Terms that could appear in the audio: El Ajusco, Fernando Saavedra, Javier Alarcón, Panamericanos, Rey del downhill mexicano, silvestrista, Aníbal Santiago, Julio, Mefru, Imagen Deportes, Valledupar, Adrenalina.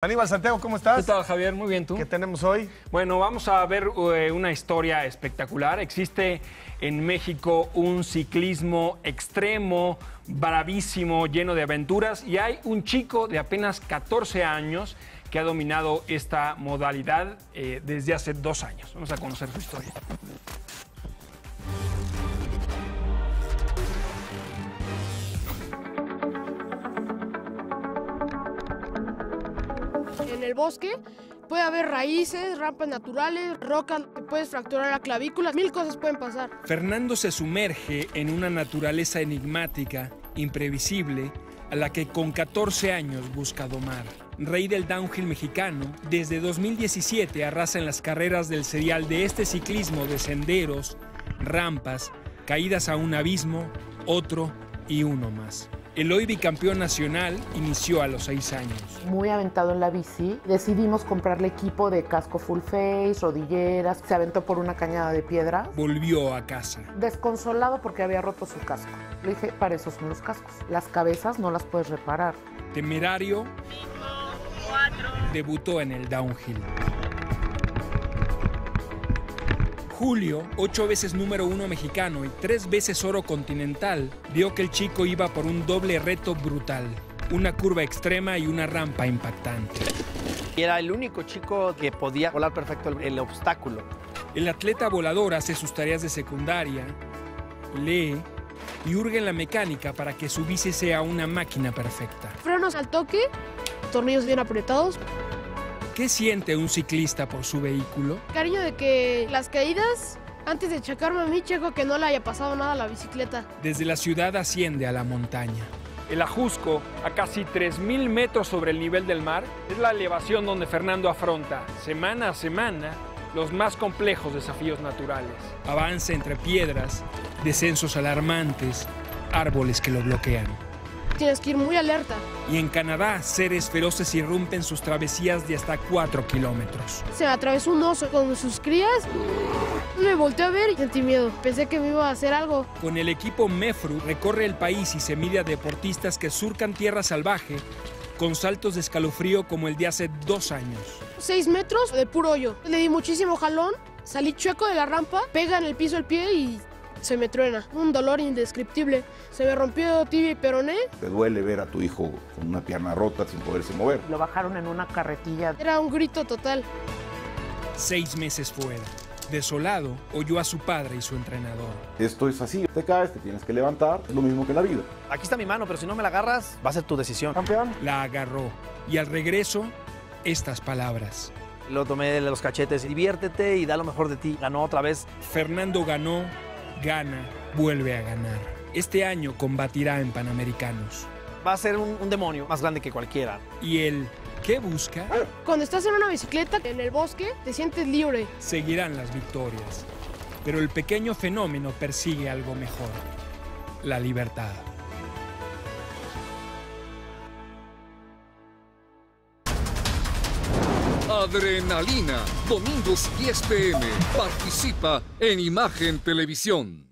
Aníbal Santiago, ¿cómo estás? ¿Qué tal, Javier? Muy bien, ¿tú? ¿Qué tenemos hoy? Bueno, vamos a ver una historia espectacular. Existe en México un ciclismo extremo, bravísimo, lleno de aventuras, y hay un chico de apenas 14 años que ha dominado esta modalidad desde hace 2 años. Vamos a conocer su historia. En el bosque puede haber raíces, rampas naturales, rocas, te puedes fracturar la clavícula, 1000 cosas pueden pasar. Fernando se sumerge en una naturaleza enigmática, imprevisible, a la que con 14 años busca domar. Rey del downhill mexicano, desde 2017 arrasa en las carreras del serial de este ciclismo de senderos, rampas, caídas a un abismo, otro y uno más. El hoy bicampeón nacional inició a los 6 años. Muy aventado en la bici, decidimos comprarle equipo de casco full face, rodilleras, se aventó por una cañada de piedra. Volvió a casa. Desconsolado porque había roto su casco. Le dije, para eso son los cascos, las cabezas no las puedes reparar. Temerario, debutó en el downhill. Julio, 8 veces número 1 mexicano y 3 veces oro continental, vio que el chico iba por un doble reto brutal, una curva extrema y una rampa impactante. Era el único chico que podía volar perfecto el obstáculo. El atleta volador hace sus tareas de secundaria, lee y hurga en la mecánica para que su bici sea una máquina perfecta. Frenos al toque, tornillos bien apretados. ¿Qué siente un ciclista por su vehículo? Cariño de que las caídas, antes de chocarme a mí, checo que no le haya pasado nada a la bicicleta. Desde la ciudad asciende a la montaña. El Ajusco, a casi 3000 metros sobre el nivel del mar, es la elevación donde Fernando afronta, semana a semana, los más complejos desafíos naturales. Avanza entre piedras, descensos alarmantes, árboles que lo bloquean. Tienes que ir muy alerta. Y en Canadá, seres feroces irrumpen sus travesías de hasta 4 kilómetros. Se atravesó un oso con sus crías. Me volteé a ver y sentí miedo. Pensé que me iba a hacer algo. Con el equipo Mefru recorre el país y se mide a deportistas que surcan tierra salvaje con saltos de escalofrío como el de hace 2 años. 6 metros de puro hoyo. Le di muchísimo jalón, salí chueco de la rampa, pega en el piso el pie y se me truena, un dolor indescriptible. Se me rompió tibia y peroné. Te duele ver a tu hijo con una pierna rota sin poderse mover. Lo bajaron en una carretilla. Era un grito total. 6 meses fuera. Desolado, oyó a su padre y su entrenador. Esto es así, te caes, te tienes que levantar, es lo mismo que en la vida. Aquí está mi mano, pero si no me la agarras, va a ser tu decisión. Campeón. La agarró y al regreso, estas palabras. Lo tomé de los cachetes, diviértete y da lo mejor de ti. Ganó otra vez. Fernando ganó. Gana, vuelve a ganar. Este año combatirá en Panamericanos. Va a ser un demonio más grande que cualquiera. ¿Y él qué busca? Cuando estás en una bicicleta en el bosque, te sientes libre. Seguirán las victorias, pero el pequeño fenómeno persigue algo mejor, la libertad. Adrenalina, domingos 10 p.m. Participa en Imagen Televisión.